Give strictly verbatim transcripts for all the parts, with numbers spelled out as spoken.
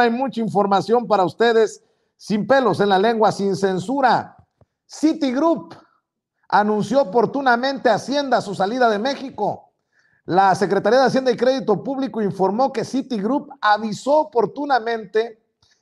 hay mucha información para ustedes, sin pelos en la lengua, sin censura. Citigroup anunció oportunamente a Hacienda su salida de México. La Secretaría de Hacienda y Crédito Público informó que Citigroup avisó oportunamente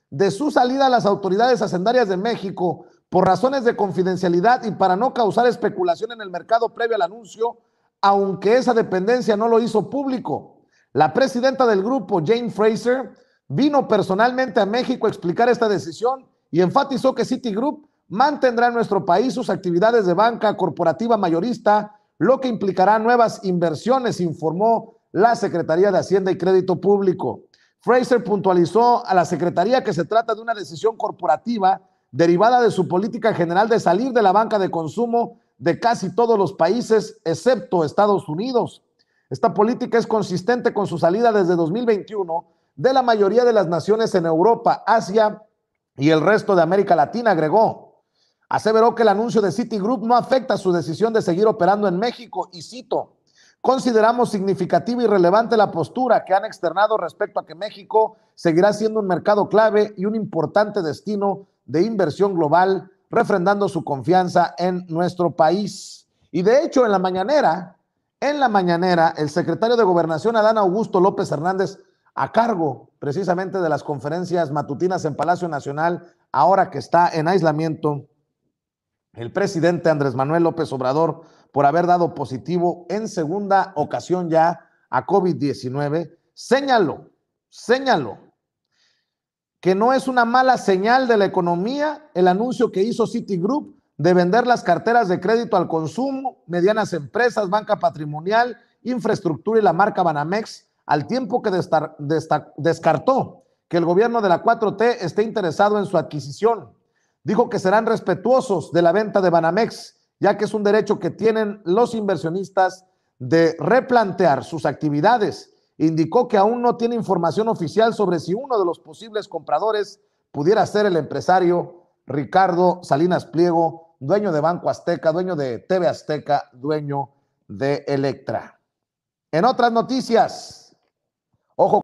de su salida a las autoridades hacendarias de México por razones de confidencialidad y para no causar especulación en el mercado previo al anuncio, aunque esa dependencia no lo hizo público. La presidenta del grupo, Jane Fraser, vino personalmente a México a explicar esta decisión y enfatizó que Citigroup mantendrá en nuestro país sus actividades de banca corporativa mayorista, lo que implicará nuevas inversiones, informó la Secretaría de Hacienda y Crédito Público. Fraser puntualizó a la Secretaría que se trata de una decisión corporativa derivada de su política general de salir de la banca de consumo de casi todos los países, excepto Estados Unidos. Esta política es consistente con su salida desde dos mil veintiuno de la mayoría de las naciones en Europa, Asia y el resto de América Latina, agregó. Aseveró que el anuncio de Citigroup no afecta su decisión de seguir operando en México, y cito: consideramos significativa y relevante la postura que han externado respecto a que México seguirá siendo un mercado clave y un importante destino de inversión global, refrendando su confianza en nuestro país. Y de hecho, en la mañanera, en la mañanera, el secretario de Gobernación, Adán Augusto López Hernández, a cargo precisamente de las conferencias matutinas en Palacio Nacional, ahora que está en aislamiento el presidente Andrés Manuel López Obrador, por haber dado positivo en segunda ocasión ya a COVID diecinueve, señaló, señaló que no es una mala señal de la economía el anuncio que hizo Citigroup de vender las carteras de crédito al consumo, medianas empresas, banca patrimonial, infraestructura y la marca Banamex, al tiempo que destar, desta, descartó que el gobierno de la cuatro T esté interesado en su adquisición. Dijo que serán respetuosos de la venta de Banamex, ya que es un derecho que tienen los inversionistas de replantear sus actividades. Indicó que aún no tiene información oficial sobre si uno de los posibles compradores pudiera ser el empresario Ricardo Salinas Pliego, dueño de Banco Azteca, dueño de T V Azteca, dueño de Electra. En otras noticias, ojo.